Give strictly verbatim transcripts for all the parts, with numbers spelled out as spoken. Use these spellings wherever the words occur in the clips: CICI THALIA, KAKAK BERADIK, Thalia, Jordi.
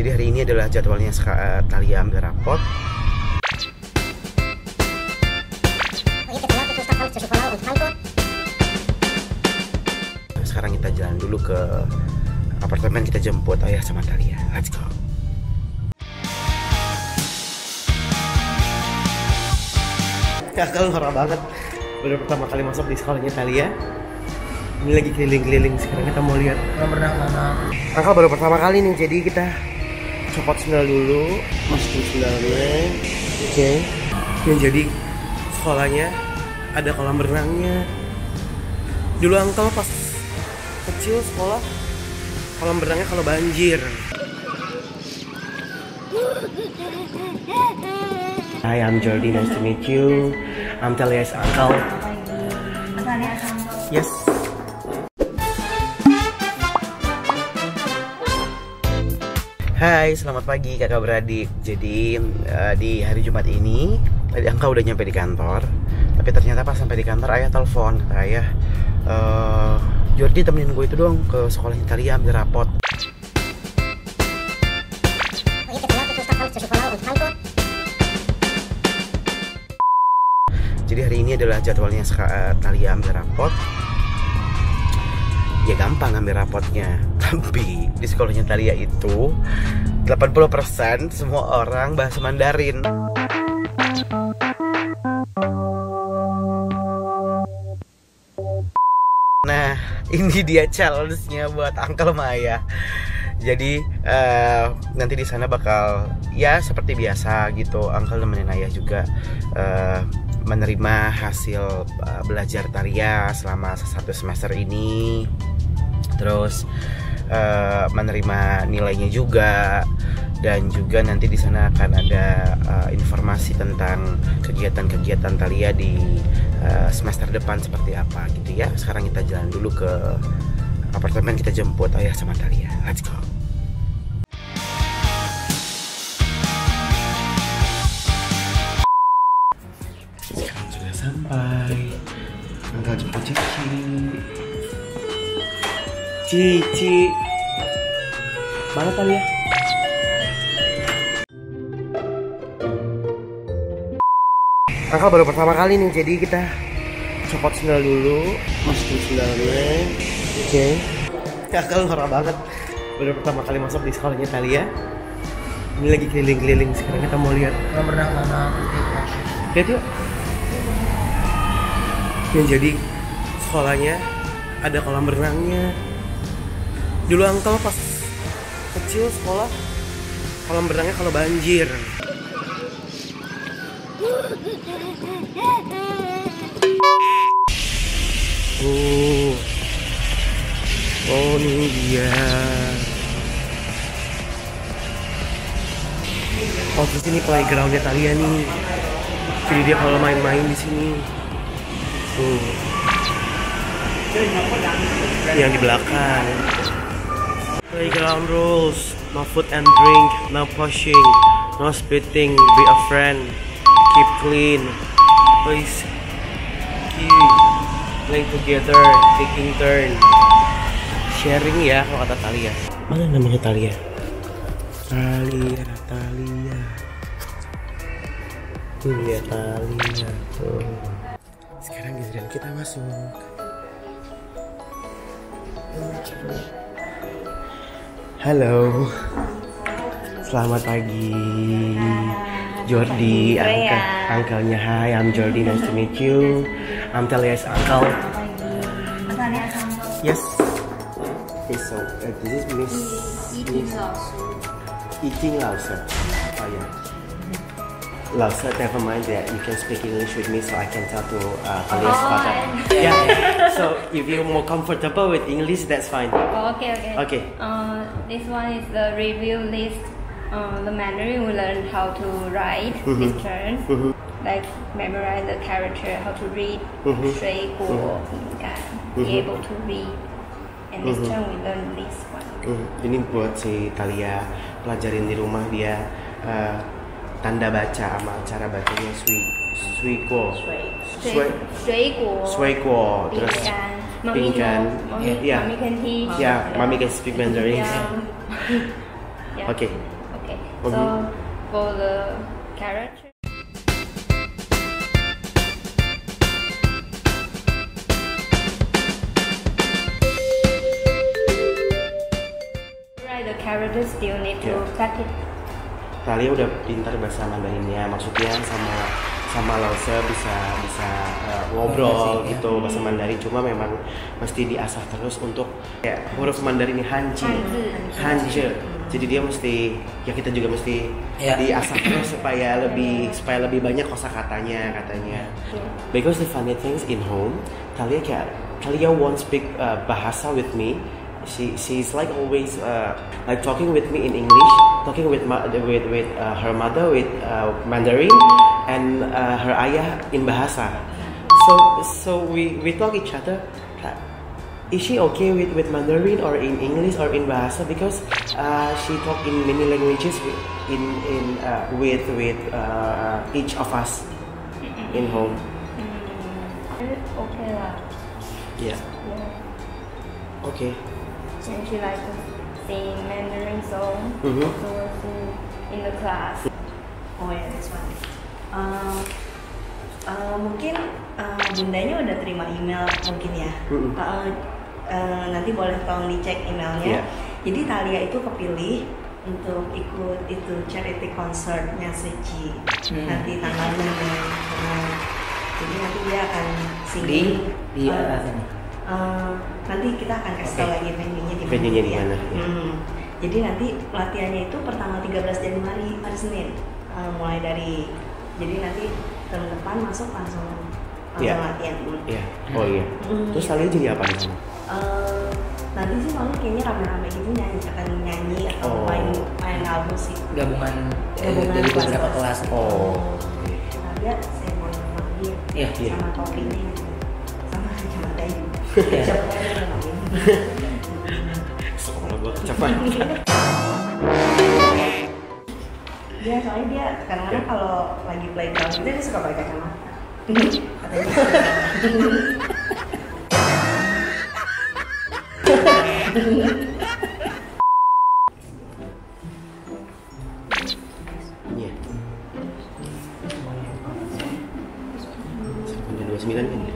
Jadi hari ini adalah jadwalnya uh, Thalia ambil rapot. Sekarang kita jalan dulu ke apartemen, kita jemput ayah sama Thalia. Let's go. Kakak horor banget. Baru pertama kali masuk di sekolahnya Thalia. Ini lagi keliling-keliling, sekarang kita mau lihat. Kakak baru pertama kali nih, jadi kita copot sendal dulu, masukin sendalnya. Oke. Okay. Dan jadi sekolahnya ada kolam renangnya. Dulu angkel pas kecil sekolah kolam renangnya kalau banjir. Hi, I'm Jordi. Nice to meet you. I'm Thalia's uncle. Yes. Hai, selamat pagi kakak beradik. Jadi uh, di hari Jumat ini tadi Angka udah nyampe di kantor. Tapi ternyata pas sampai di kantor ayah telepon, kata ayah, uh, Jordi temenin gue itu dong ke sekolahnya Thalia ambil rapot. Jadi hari ini adalah jadwalnya uh, Thalia ambil rapot. Ya gampang ambil rapotnya, tapi di sekolahnya Thalia itu delapan puluh persen semua orang bahasa Mandarin. Nah, ini dia challenge-nya buat Uncle Maya. Jadi uh, nanti di sana bakal ya seperti biasa gitu, Uncle nemenin ayah juga uh, menerima hasil uh, belajar Thalia selama satu semester ini. Terus uh, menerima nilainya juga, dan juga nanti di sana akan ada uh, informasi tentang kegiatan-kegiatan Thalia di uh, semester depan seperti apa gitu ya. Sekarang kita jalan dulu ke apartemen, kita jemput ayah sama Thalia. Let's go. Sekarang sudah sampai. Angkat jemput Cici. Cici, mana Thalia? Kakak baru pertama kali nih, jadi kita copot sendal dulu, masukin sendalnya. Oke. Okay. Kakak horor banget. Baru pertama kali masuk di sekolahnya Thalia. Ini lagi keliling-keliling, sekarang kita mau lihat. Belum pernah mana. Lihat yuk. Dan jadi sekolahnya ada kolam renangnya. Dulu angkel pas kecil sekolah kolam renangnya kalau banjir. Oh, oh ini dia. Oh terus ini playgroundnya Thalia nih. Jadi dia kalau main-main di sini. Tuh. Yang di belakang. Playground rules, no food and drink, no pushing, no spitting, be a friend, keep clean, please keep play together, taking turn, sharing ya kalau kata Thalia. Mana namanya Thalia? Thalia, Thalia. Tuh dia Thalia tuh. Sekarang giliran kita masuk. Halo, selamat pagi, Jordi, angka, angkelnya. Hi, I'm Jordi, nice to meet you. I'm Thalia's uncle. Yes. Yes, so uh, this is Miss. Eating Lausa. Eating Lausa. Oh yeah. Lausa, never mind that. You can speak English with me, so I can tell to uh, Thalia's father. Oh, yeah. So if you're more comfortable with English, that's fine. Oh, okay, okay. Okay. Um, This one is the review list. Uh, the Mandarin we learned how to write mm-hmm. these terms, mm-hmm. like memorize the character, how to read, mm-hmm. shui, guo, mm-hmm. yeah, mm-hmm. be able to read. And this mm-hmm. term we learned this one. Mm-hmm. Ini buat si Thalia pelajarin di rumah dia uh, tanda baca sama cara bacanya shui, shui guo, shui, shui guo, shui guo, terus. Mommy can, yeah, mommy can teach. Yeah, mommy can speak Mandarin. Yeah. Yeah. Okay. Okay. So mm-hmm. for the carrot. The carrot still need to yeah. cut it. Thalia udah pintar bahasa Mandarinnya, maksudnya sama sama Lause bisa bisa uh, ngobrol sih, gitu ya. Bahasa Mandarin, cuma memang mesti diasah terus untuk ya, huruf Mandarin ini hanji, hanje. Jadi dia mesti ya kita juga mesti ya. diasah terus supaya lebih supaya lebih banyak kosakatanya katanya. Yeah. Because the funny things in home, Thalia kayak Thalia won't speak uh, bahasa with me. She she's like always uh, like talking with me in English, talking with with with uh, her mother with uh, Mandarin, and uh, her ayah in Bahasa. So so we we talk each other. Is she okay with with Mandarin or in English or in Bahasa? Because uh, she talk in many languages with, in in uh, with with uh, each of us in home. Okay lah. Yeah. Okay. And she likes to sing Mandarin song, mm-hmm. so in the class. Oh ya, yeah, that's one. Uh, uh, mungkin uh, bundanya udah terima email mungkin ya. Mm-hmm. uh, uh, nanti boleh tolong dicek emailnya. Yeah. Jadi Thalia itu kepilih untuk ikut itu charity concertnya Seji mm. nanti tanggal enam. Jadi nanti dia akan sing di di atas ini. Uh, nanti kita akan kasih okay. tahu lagi venue-nya di mana. Ya. Ya. Hmm. Jadi nanti pelatihannya itu pertanggal tiga belas Januari hari Senin. Uh, mulai dari jadi nanti tahun depan masuk langsung langsung yeah. latihan dulu. Yeah. Oh iya. Hmm. Terus kalian jadi apa di sana? Uh, nanti sih malah kayaknya rame-rame ini nyanyi akan nyanyi atau oh. main main album sih. Gabungan, eh, Gabungan dari beberapa kelas. Oh. Ada semon lagi yeah. yeah. sama kopinya sama kacamata. Ya. Soalnya gue kecapan. Dia soalnya dia kadang-kadang ya. kalau lagi playground itu dia suka pakai kacamata. Iya. Sebenarnya dua sembilan kan ya.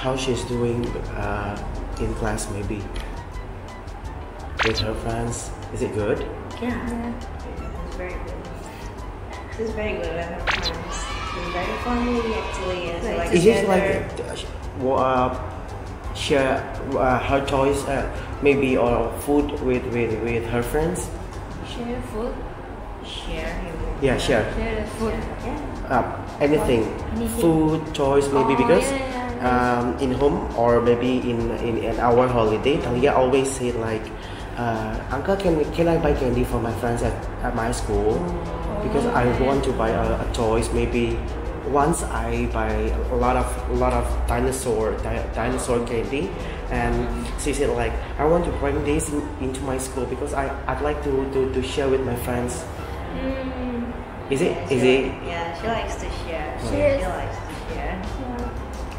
How she's doing uh, in class, maybe with her friends? Is it good? Yeah, yeah. It's very good. She's very good with her friends. She's very funny, actually. Is so, like, it like uh, share uh, her toys, uh, maybe, or food with with with her friends? Share food. Share. Yeah, share. Share the food. Yeah. Uh, anything. anything. Food, toys, maybe oh, because. Yeah, yeah. Um, in home or maybe in in an hour holiday, Thalia always said like, uh, "Uncle, can can I buy candy for my friends at, at my school? Because I want to buy a, a toys. Maybe once I buy a lot of a lot of dinosaur di dinosaur candy, and she said like, I want to bring this in, into my school because I I'd like to to to share with my friends. Mm. Is it? Yeah, is it? Yeah, she likes to share. She, she likes to share. Yeah.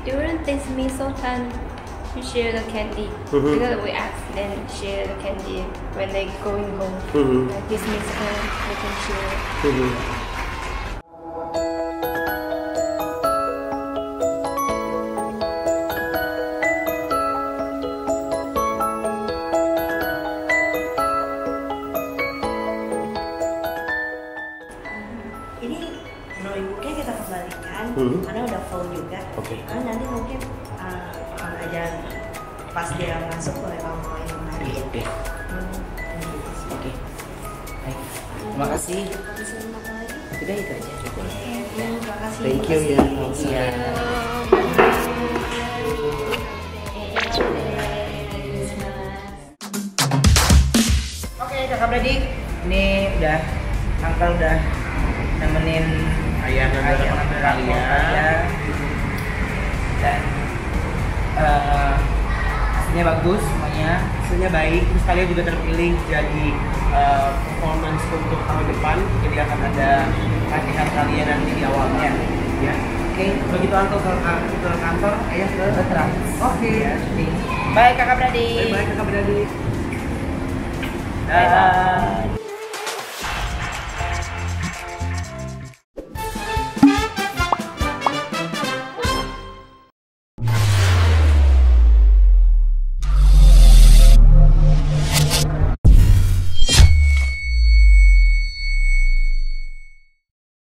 During this meal time, we share the candy. Mm-hmm. Because we ask them share the candy when they going home. Mm-hmm. Like this meal time, we can share. Mm-hmm. Mm-hmm. Karena udah full juga, okay. Karena nanti mungkin uh, aja pas dia masuk boleh ngomongin lagi. Oke, oke. Terima kasih. Sudah itu aja cukup. Terima kasih. Thank you ya. Iya. Oke, Kakak Beradik. Ini udah Angka udah nemenin. Ayah dan Thalia hasilnya bagus semuanya, hasilnya baik. Terus kalian juga terpilih jadi uh, performance untuk tahun depan, jadi akan ada latihan kalian nanti di awalnya. Ya. Oke, begitu aku ke kantor, ayah ke terang. Oke. Bye Kakak Beradik. Bye Kakak Beradik. Bye.